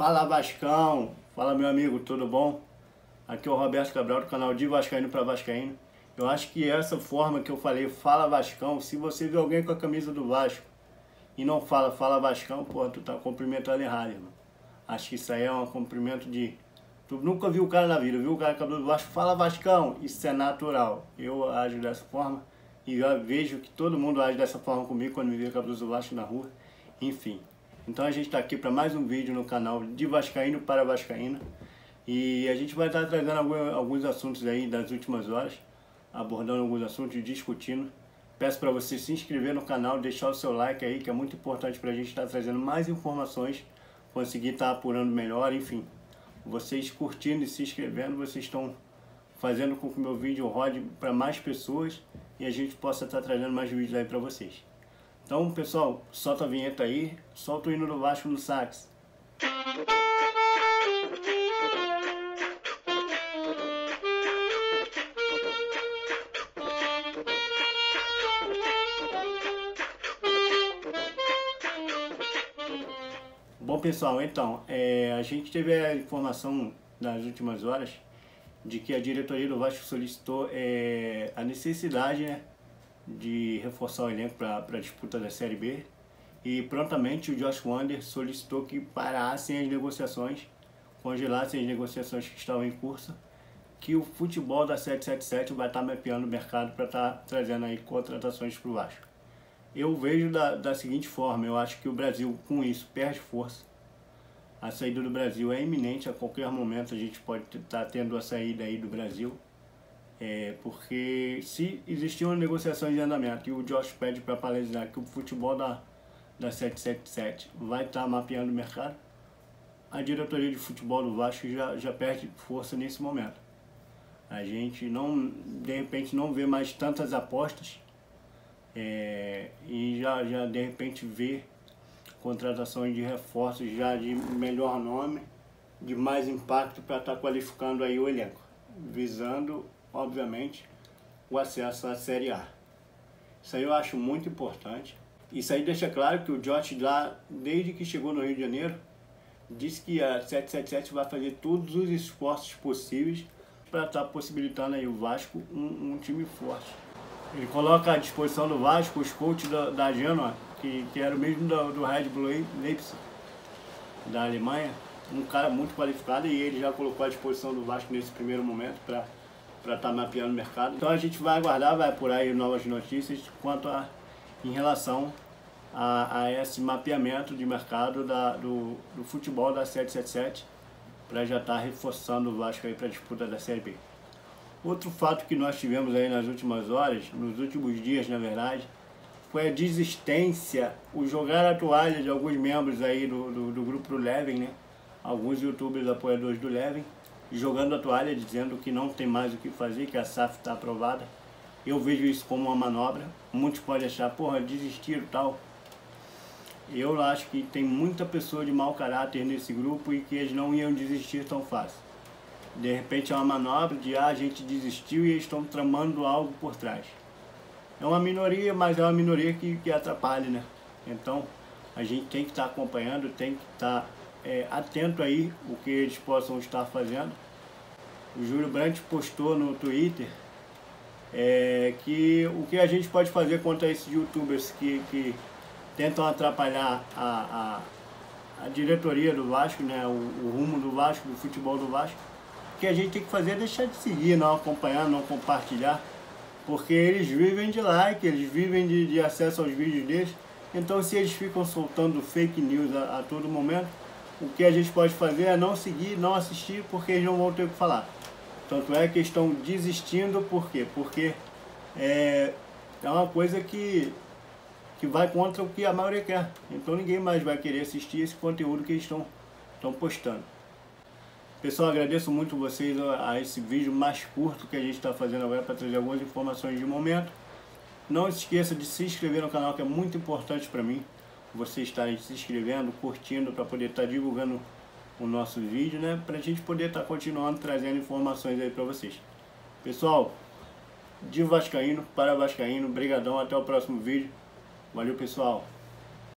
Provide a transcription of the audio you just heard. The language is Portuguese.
Fala Vascão, fala meu amigo, tudo bom? Aqui é o Roberto Cabral do canal De Vascaíno para Vascaíno. Eu acho que essa forma que eu falei, fala Vascão, se você vê alguém com a camisa do Vasco e não fala, fala Vascão, pô, tu tá cumprimentando errado, irmão. Acho que isso aí é um cumprimento de... Tu nunca viu o cara na vida, viu o cara com a camisa do Vasco, fala Vascão, isso é natural. Eu ajo dessa forma e eu vejo que todo mundo age dessa forma comigo quando me vê com a camisa do Vasco na rua, enfim. Então a gente está aqui para mais um vídeo no canal De Vascaíno para Vascaíno e a gente vai estar trazendo alguns assuntos aí das últimas horas, abordando alguns assuntos e discutindo. Peço para você se inscrever no canal, deixar o seu like aí, que é muito importante para a gente estar trazendo mais informações, conseguir estar apurando melhor, enfim. Vocês curtindo e se inscrevendo, vocês estão fazendo com que o meu vídeo rode para mais pessoas e a gente possa estar trazendo mais vídeos aí para vocês. Então, pessoal, solta a vinheta aí, solta o hino do Vasco no sax. Bom, pessoal, então, a gente teve a informação nas últimas horas de que a diretoria do Vasco solicitou a necessidade, né, de reforçar o elenco para a disputa da Série B e prontamente o Josh Wander solicitou que parassem as negociações, congelassem as negociações que estavam em curso, que o futebol da 777 vai estar mapeando o mercado para estar trazendo aí contratações para o Vasco. Eu vejo da seguinte forma, eu acho que o Brasil com isso perde força, a saída do Brasil é iminente, a qualquer momento a gente pode estar tendo a saída aí do Brasil. Porque se existiam negociações de andamento e o Josh pede para paralisar que o futebol da 777 vai estar mapeando o mercado, a diretoria de futebol do Vasco já perde força nesse momento. A gente de repente não vê mais tantas apostas e já de repente vê contratações de reforços já de melhor nome, de mais impacto para estar qualificando aí o elenco, visando obviamente o acesso à Série A. Isso aí eu acho muito importante. Isso aí deixa claro que o Josh lá, desde que chegou no Rio de Janeiro, disse que a 777 vai fazer todos os esforços possíveis para estar possibilitando aí o Vasco um time forte. Ele coloca à disposição do Vasco os coaches da Genoa, que era o mesmo do Red Bull Leipzig, da Alemanha, um cara muito qualificado, e ele já colocou à disposição do Vasco nesse primeiro momento para estar mapeando o mercado. Então a gente vai aguardar, vai apurar aí novas notícias quanto em relação a esse mapeamento de mercado do futebol da 777 para já estar reforçando o Vasco aí para a disputa da Série B. Outro fato que nós tivemos aí nas últimas horas, nos últimos dias na verdade, foi a desistência, o jogar a toalha de alguns membros aí do grupo Leven, né? Alguns youtubers apoiadores do Leven, jogando a toalha, dizendo que não tem mais o que fazer, que a SAF está aprovada. Eu vejo isso como uma manobra. Muitos podem achar, porra, desistiram e tal. Eu acho que tem muita pessoa de mau caráter nesse grupo e que eles não iam desistir tão fácil. De repente é uma manobra de, a gente desistiu e eles estão tramando algo por trás. É uma minoria, mas é uma minoria que atrapalha, né? Então, a gente tem que estar acompanhando, tem que estar... atento aí o que eles possam estar fazendo. O Júlio Brandt postou no Twitter que o que a gente pode fazer contra esses youtubers que tentam atrapalhar a diretoria do Vasco, né, o rumo do Vasco, do futebol do Vasco, o que a gente tem que fazer é deixar de seguir, não acompanhar, não compartilhar, porque eles vivem de like, eles vivem de acesso aos vídeos deles. Então se eles ficam soltando fake news a todo momento, o que a gente pode fazer é não seguir, não assistir, porque eles não vão ter o que falar. Tanto é que estão desistindo, por quê? Porque é uma coisa que vai contra o que a maioria quer. Então ninguém mais vai querer assistir esse conteúdo que eles estão postando. Pessoal, agradeço muito vocês a esse vídeo mais curto que a gente está fazendo agora para trazer algumas informações de momento. Não se esqueça de se inscrever no canal, que é muito importante para mim. Vocês estarem se inscrevendo, curtindo, para poder estar divulgando o nosso vídeo, né? Para a gente poder estar continuando trazendo informações aí para vocês. Pessoal, de Vascaíno para Vascaíno, brigadão, até o próximo vídeo. Valeu, pessoal!